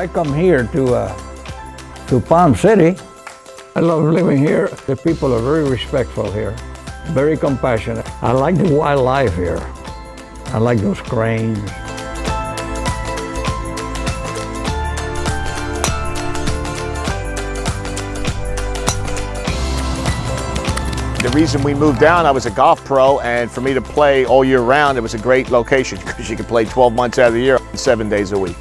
I come here to Palm City. I love living here. The people are very respectful here, very compassionate. I like the wildlife here. I like those cranes. The reason we moved down, I was a golf pro, and for me to play all year round, it was a great location because you could play 12 months out of the year, 7 days a week.